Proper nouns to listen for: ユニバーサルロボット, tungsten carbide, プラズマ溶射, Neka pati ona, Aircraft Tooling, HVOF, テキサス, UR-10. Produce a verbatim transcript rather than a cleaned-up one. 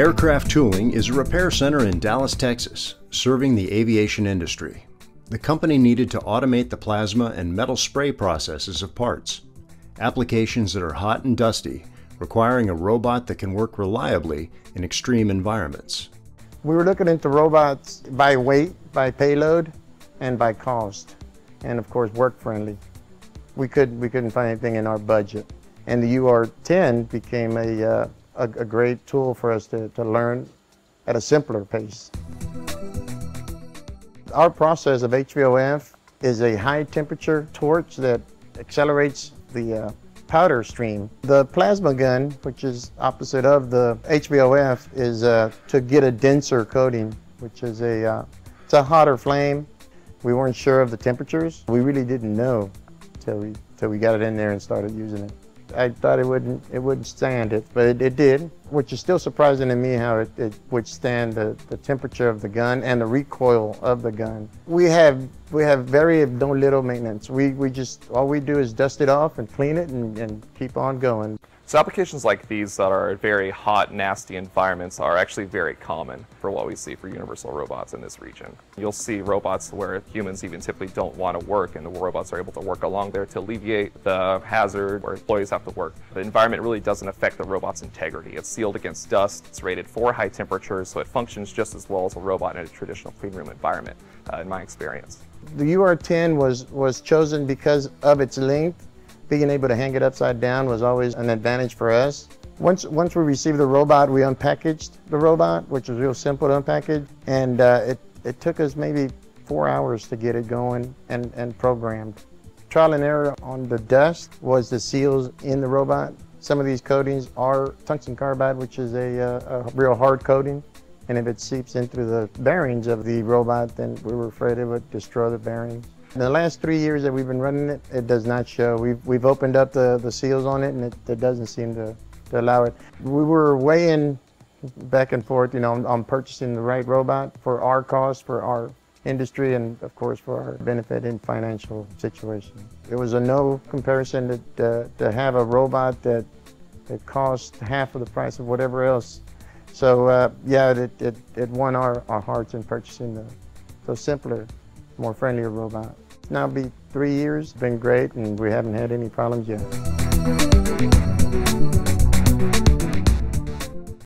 Aircraft Tooling is a repair center in Dallas, Texas, serving the aviation industry. The company needed to automate the plasma and metal spray processes of parts, applications that are hot and dusty, requiring a robot that can work reliably in extreme environments. We were looking into robots by weight, by payload, and by cost, and of course work-friendly. We, could, we couldn't find anything in our budget, and the U R ten became a uh, A, a great tool for us to, to learn at a simpler pace. Our process of H V O F is a high temperature torch that accelerates the uh, powder stream. The plasma gun, which is opposite of the H V O F, is uh, to get a denser coating, which is a, uh, it's a hotter flame. We weren't sure of the temperatures. We really didn't know till we, till we got it in there and started using it. I thought it wouldn't, it wouldn't stand it, but it, it did, which is still surprising to me how it, it would stand the, the temperature of the gun and the recoil of the gun. We have, we have very no little maintenance. We, we just, all we do is dust it off and clean it and, and keep on going. So applications like these that are very hot, nasty environments are actually very common for what we see for universal robots in this region. You'll see robots where humans even typically don't want to work, and the robots are able to work along there to alleviate the hazard where employees have to work. The environment really doesn't affect the robot's integrity. It's sealed against dust, it's rated for high temperatures, so it functions just as well as a robot in a traditional clean room environment, uh, in my experience. The U R ten was, was chosen because of its length. Being able to hang it upside down was always an advantage for us. Once, once we received the robot, we unpackaged the robot, which was real simple to unpackage, and uh, it, it took us maybe four hours to get it going and, and programmed. Trial and error on the dust was the seals in the robot. Some of these coatings are tungsten carbide, which is a, uh, a real hard coating, and if it seeps into the bearings of the robot, then we were afraid it would destroy the bearings. In the last three years that we've been running it, it does not show. We've, we've opened up the, the seals on it, and it, it doesn't seem to, to allow it. We were weighing back and forth, you know, on, on purchasing the right robot for our cost, for our industry, and of course for our benefit and financial situation. It was a no comparison to, uh, to have a robot that, that cost half of the price of whatever else. So uh, yeah, it, it, it won our, our hearts in purchasing the, the simpler, more friendlier robot. It's now been three years, been great, and we haven't had any problems yet.